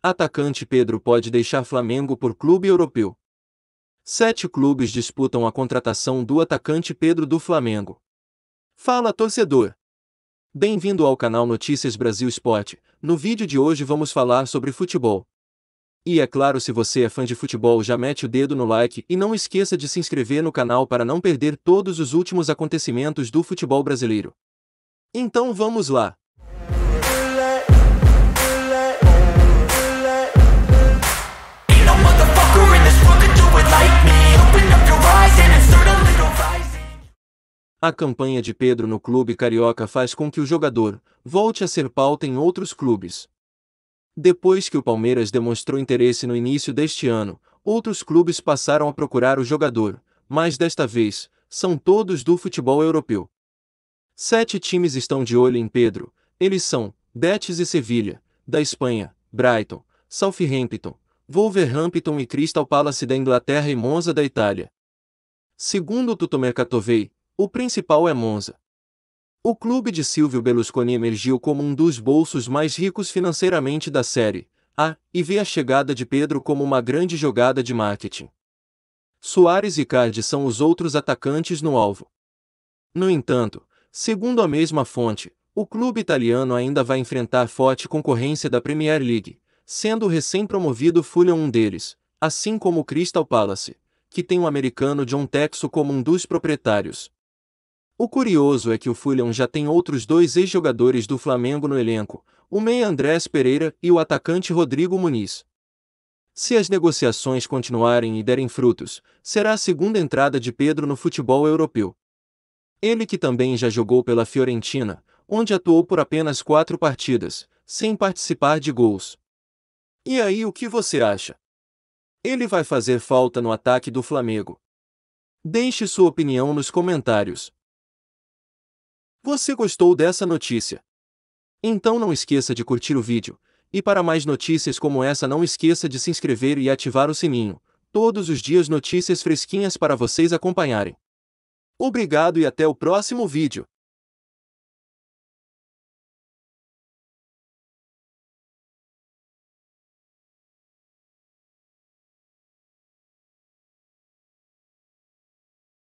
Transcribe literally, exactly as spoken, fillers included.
Atacante Pedro pode deixar Flamengo por clube europeu. Sete clubes disputam a contratação do atacante Pedro do Flamengo. Fala, torcedor! Bem-vindo ao canal Notícias Brasil Esporte. No vídeo de hoje vamos falar sobre futebol. E é claro, se você é fã de futebol, já mete o dedo no like e não esqueça de se inscrever no canal para não perder todos os últimos acontecimentos do futebol brasileiro. Então vamos lá! A campanha de Pedro no clube carioca faz com que o jogador volte a ser pauta em outros clubes. Depois que o Palmeiras demonstrou interesse no início deste ano, outros clubes passaram a procurar o jogador, mas desta vez, são todos do futebol europeu. Sete times estão de olho em Pedro, eles são Betis e Sevilha, da Espanha, Brighton, Southampton, Wolverhampton e Crystal Palace da Inglaterra e Monza da Itália. Segundo o Tuttomercatoweb, o principal é Monza. O clube de Silvio Berlusconi emergiu como um dos bolsos mais ricos financeiramente da Série A e vê a chegada de Pedro como uma grande jogada de marketing. Suárez e Cardi são os outros atacantes no alvo. No entanto, segundo a mesma fonte, o clube italiano ainda vai enfrentar forte concorrência da Premier League, sendo o recém-promovido Fulham um deles, assim como o Crystal Palace, que tem o americano John Textor como um dos proprietários. O curioso é que o Fulham já tem outros dois ex-jogadores do Flamengo no elenco, o meia Andreas Pereira e o atacante Rodrigo Muniz. Se as negociações continuarem e derem frutos, será a segunda entrada de Pedro no futebol europeu. Ele que também já jogou pela Fiorentina, onde atuou por apenas quatro partidas, sem participar de gols. E aí, o que você acha? Ele vai fazer falta no ataque do Flamengo? Deixe sua opinião nos comentários. Você gostou dessa notícia? Então não esqueça de curtir o vídeo, e para mais notícias como essa não esqueça de se inscrever e ativar o sininho, todos os dias notícias fresquinhas para vocês acompanharem. Obrigado e até o próximo vídeo!